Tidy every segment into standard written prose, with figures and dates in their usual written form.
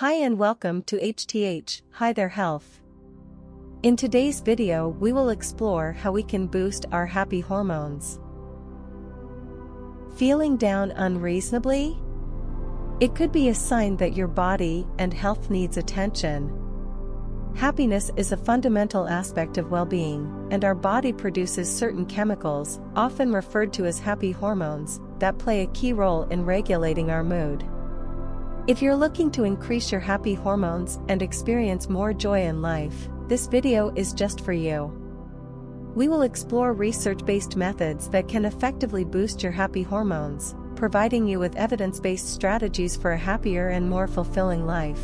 Hi and welcome to Hi There Health. In today's video we will explore how we can boost our happy hormones. Feeling down unreasonably? It could be a sign that your body and health needs attention. Happiness is a fundamental aspect of well-being, and our body produces certain chemicals, often referred to as happy hormones, that play a key role in regulating our mood. If you're looking to increase your happy hormones and experience more joy in life, this video is just for you. We will explore research-based methods that can effectively boost your happy hormones, providing you with evidence-based strategies for a happier and more fulfilling life.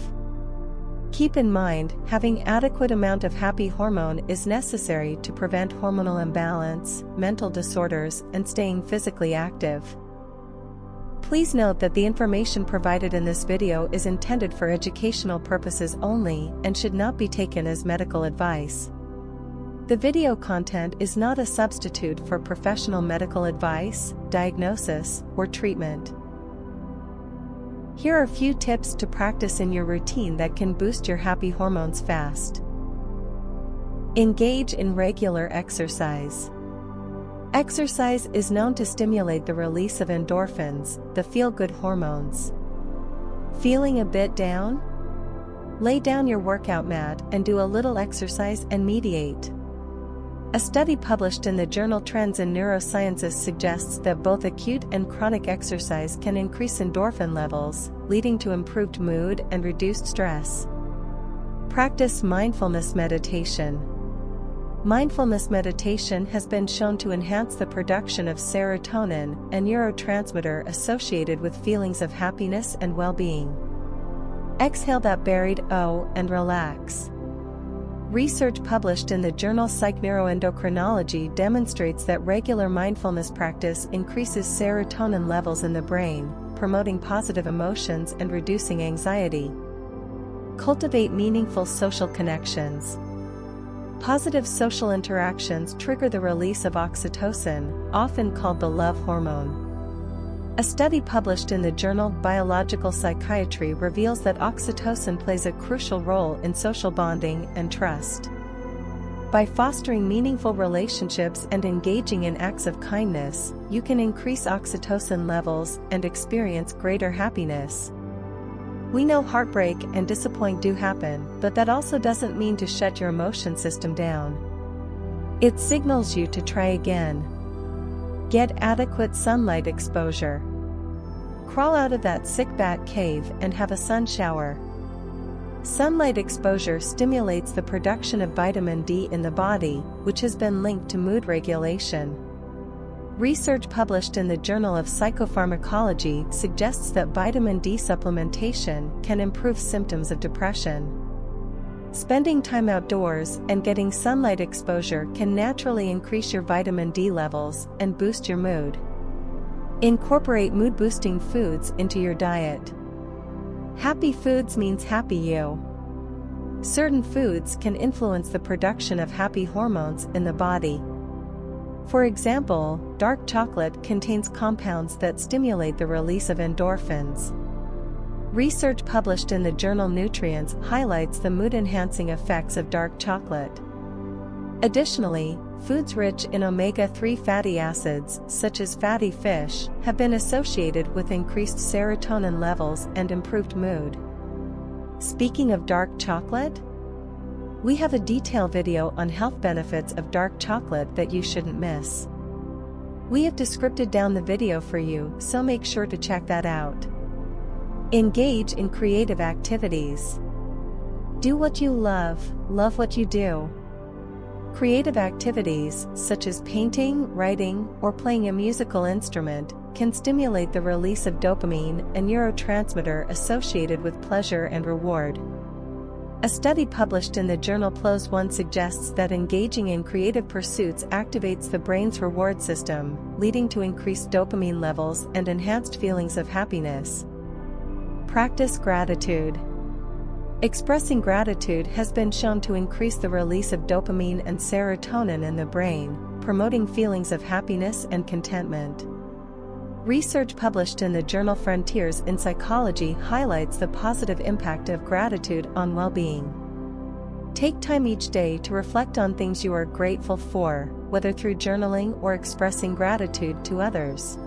Keep in mind, having an adequate amount of happy hormone is necessary to prevent hormonal imbalance, mental disorders, and staying physically active. Please note that the information provided in this video is intended for educational purposes only and should not be taken as medical advice. The video content is not a substitute for professional medical advice, diagnosis, or treatment. Here are a few tips to practice in your routine that can boost your happy hormones fast. Engage in regular exercise. Exercise is known to stimulate the release of endorphins, the feel-good hormones. Feeling a bit down? Lay down your workout mat and do a little exercise and meditate. A study published in the journal Trends in Neurosciences suggests that both acute and chronic exercise can increase endorphin levels, leading to improved mood and reduced stress. Practice mindfulness meditation. Mindfulness meditation has been shown to enhance the production of serotonin, a neurotransmitter associated with feelings of happiness and well-being. Exhale that buried O and relax. Research published in the journal Psychoneuroendocrinology demonstrates that regular mindfulness practice increases serotonin levels in the brain, promoting positive emotions and reducing anxiety. Cultivate meaningful social connections. Positive social interactions trigger the release of oxytocin, often called the love hormone. A study published in the journal Biological Psychiatry reveals that oxytocin plays a crucial role in social bonding and trust. By fostering meaningful relationships and engaging in acts of kindness, you can increase oxytocin levels and experience greater happiness. We know heartbreak and disappointment do happen, but that also doesn't mean to shut your emotion system down. It signals you to try again. Get adequate sunlight exposure. Crawl out of that sick bat cave and have a sun shower. Sunlight exposure stimulates the production of vitamin D in the body, which has been linked to mood regulation. Research published in the Journal of Psychopharmacology suggests that vitamin D supplementation can improve symptoms of depression. Spending time outdoors and getting sunlight exposure can naturally increase your vitamin D levels and boost your mood. Incorporate mood-boosting foods into your diet. Happy foods means happy you. Certain foods can influence the production of happy hormones in the body. For example, dark chocolate contains compounds that stimulate the release of endorphins. Research published in the journal Nutrients highlights the mood-enhancing effects of dark chocolate. Additionally, foods rich in omega-3 fatty acids, such as fatty fish, have been associated with increased serotonin levels and improved mood. Speaking of dark chocolate, we have a detailed video on health benefits of dark chocolate that you shouldn't miss. We have described down the video for you, so make sure to check that out. Engage in creative activities. Do what you love what you do. Creative activities, such as painting, writing, or playing a musical instrument, can stimulate the release of dopamine, a neurotransmitter associated with pleasure and reward. A study published in the journal PLoS One suggests that engaging in creative pursuits activates the brain's reward system, leading to increased dopamine levels and enhanced feelings of happiness. Practice gratitude. Expressing gratitude has been shown to increase the release of dopamine and serotonin in the brain, promoting feelings of happiness and contentment. Research published in the journal Frontiers in Psychology highlights the positive impact of gratitude on well-being. Take time each day to reflect on things you are grateful for, whether through journaling or expressing gratitude to others.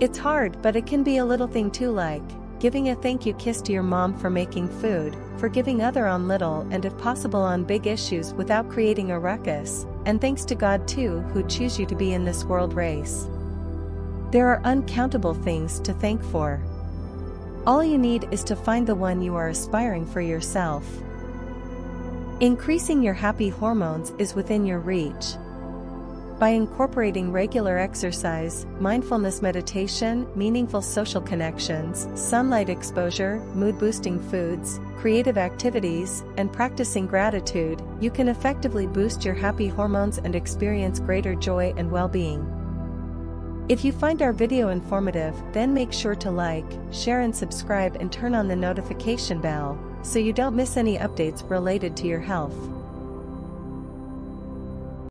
It's hard, but it can be a little thing too, like giving a thank you kiss to your mom for making food, forgiving other on little and if possible on big issues without creating a ruckus, and thanks to God too, who choose you to be in this world race. There are uncountable things to thank for. All you need is to find the one you are aspiring for yourself. Increasing your happy hormones is within your reach. By incorporating regular exercise, mindfulness meditation, meaningful social connections, sunlight exposure, mood-boosting foods, creative activities, and practicing gratitude, you can effectively boost your happy hormones and experience greater joy and well-being. If you find our video informative, then make sure to like, share and subscribe and turn on the notification bell, so you don't miss any updates related to your health.